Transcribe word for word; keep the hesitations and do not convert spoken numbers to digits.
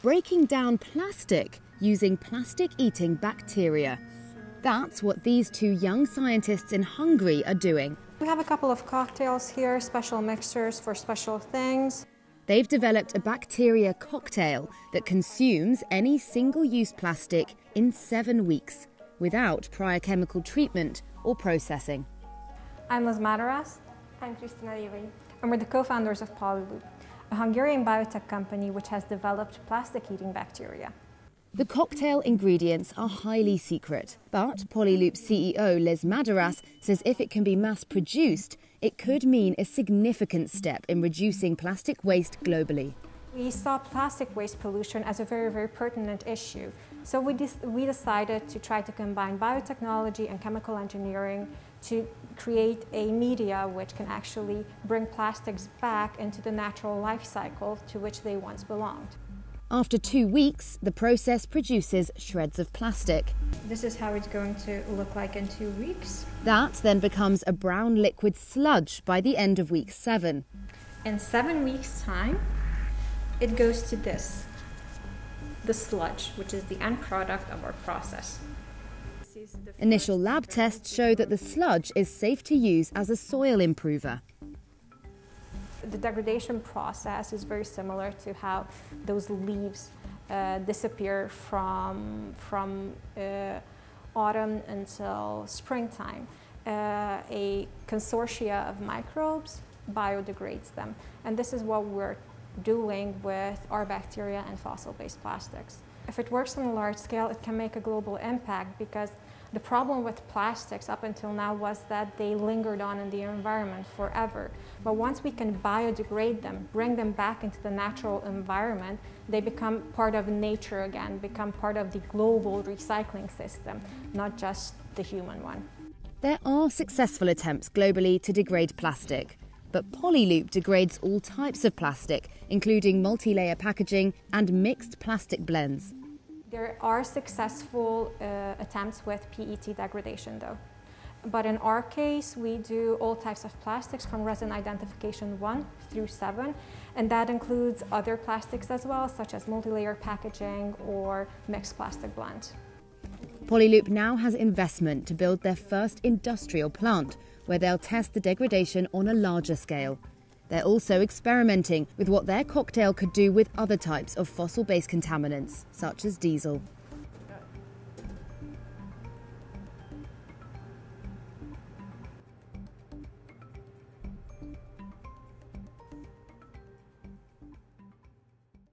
breaking down plastic using plastic-eating bacteria. That's what these two young scientists in Hungary are doing. We have a couple of cocktails here, special mixtures for special things. They've developed a bacteria cocktail that consumes any single-use plastic in seven weeks without prior chemical treatment or processing. I'm Liz Madaras. I'm Kristina Levy. And we're the co-founders of Poliloop, a Hungarian biotech company which has developed plastic-eating bacteria. The cocktail ingredients are highly secret, but Poliloop C E O Liz Madaras says if it can be mass-produced, it could mean a significant step in reducing plastic waste globally. We saw plastic waste pollution as a very, very pertinent issue, so we, we decided to try to combine biotechnology and chemical engineering to create a media which can actually bring plastics back into the natural life cycle to which they once belonged. After two weeks, the process produces shreds of plastic. This is how it's going to look like in two weeks. That then becomes a brown liquid sludge by the end of week seven. In seven weeks' time, it goes to this, the sludge, which is the end product of our process. Initial lab tests show that the sludge is safe to use as a soil improver. The degradation process is very similar to how those leaves uh, disappear from, from uh, autumn until springtime. Uh, a consortia of microbes biodegrades them, and this is what we're doing with our bacteria and fossil-based plastics. If it works on a large scale, it can make a global impact, because the problem with plastics up until now was that they lingered on in the environment forever. But once we can biodegrade them, bring them back into the natural environment, they become part of nature again, become part of the global recycling system, not just the human one. There are successful attempts globally to degrade plastic, but Poliloop degrades all types of plastic, including multi-layer packaging and mixed plastic blends. There are successful uh, attempts with P E T degradation, though. But in our case, we do all types of plastics from resin identification one through seven, and that includes other plastics as well, such as multi-layer packaging or mixed plastic blend. Poliloop now has investment to build their first industrial plant, where they'll test the degradation on a larger scale. They're also experimenting with what their cocktail could do with other types of fossil-based contaminants, such as diesel.